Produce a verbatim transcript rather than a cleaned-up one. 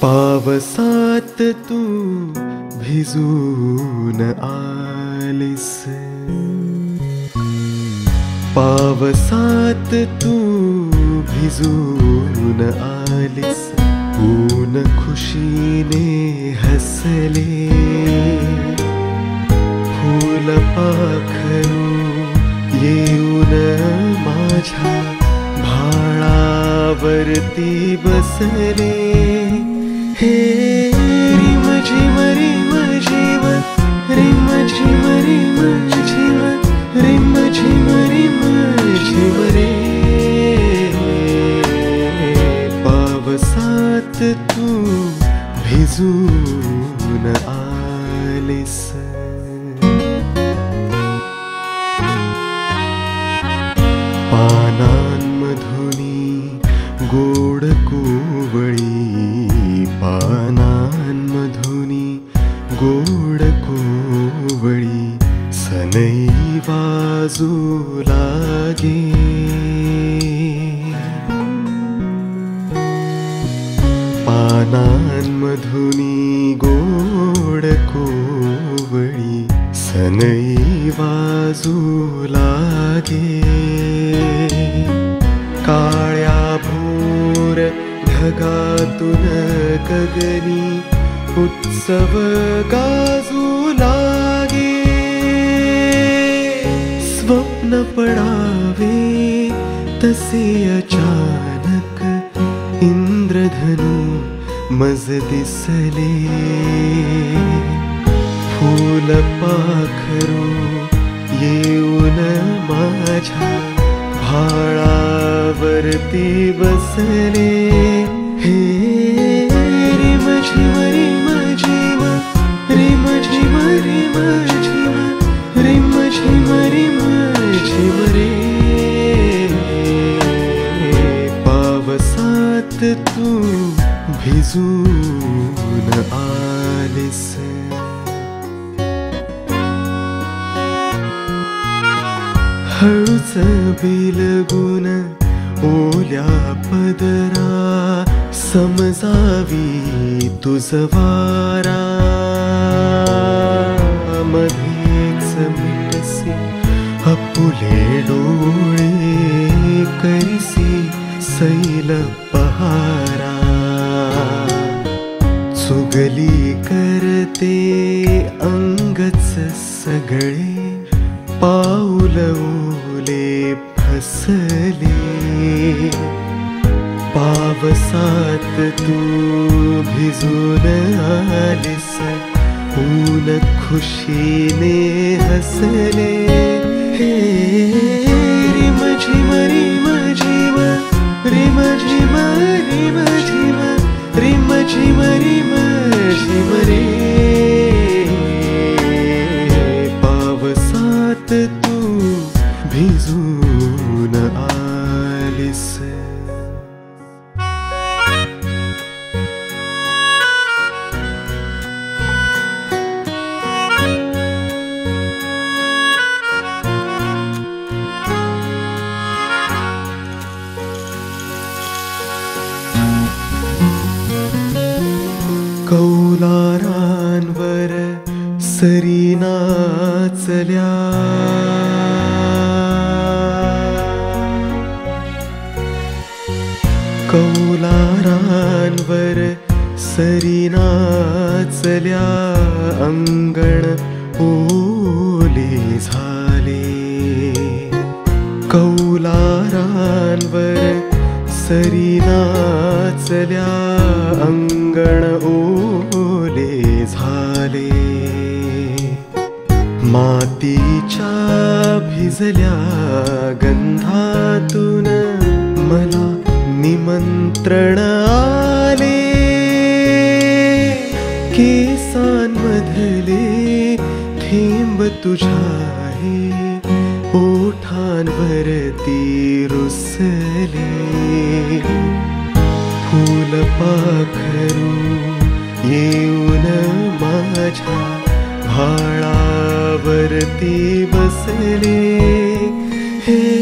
पावसात तू भिजून आलिस, पावसात तू भिजून आलिस, ऊन खुशी ने हसले फूल पाखरू येऊन माझा भाळावरती बसले। हे रिम झिम रिम झिम रिम झिम रिम झिम रिम झिम रिम झिम रे, पावसात तू भिजून आलीस। पानांमधुनी गोड कोवळी, पानांमधुनी गोड कोवळी सनई वाजू लागे। पानांमधुनी गोड कोवळी सनई वाजू लागे। काळ्या भोर ढगातून गगनी उत्सव गाजू लागे। स्वप्न पडावे तसे अचानक इंद्रधनु मज दिसले। फूल पाखरू येऊन माझ्या भाळावरती बसले। हे रिम झिम रिम झिम रिम झिम रिम झिम रिम झिम रिम झिम रे, पावसात तू भिजून आलीस। हळूच बिलगुन ओल्या पदरा समजावी तुझ वारा। मधीच मिटसी आपुले डोळे करिसी सैल पहारा। चुगली करते अंगच सगळे पाऊल ओले फसले। पावसात तू भिजून आलीस, ऊन खुशीने हसले। हे रिम झिम रिम झिम रिम झिम रिम झिम रिम झिम रिम झिम रे, पावसात तू भिजून आलीस। कौलारांवर सरी नाचल्या, कौलारांवर सरी नाचल्या, अंगण ओले झाले। कौलारांवर सरी नाचल्या, अंगण ओले झाले। मातीच्या भिजल्या गंधातून मला निमंत्रण आले। केसांमधले थेंब तुझ्या हे ओठांवरती रुसले। फूल पाखरू येऊन माझ्या भाळावरती बसले। हे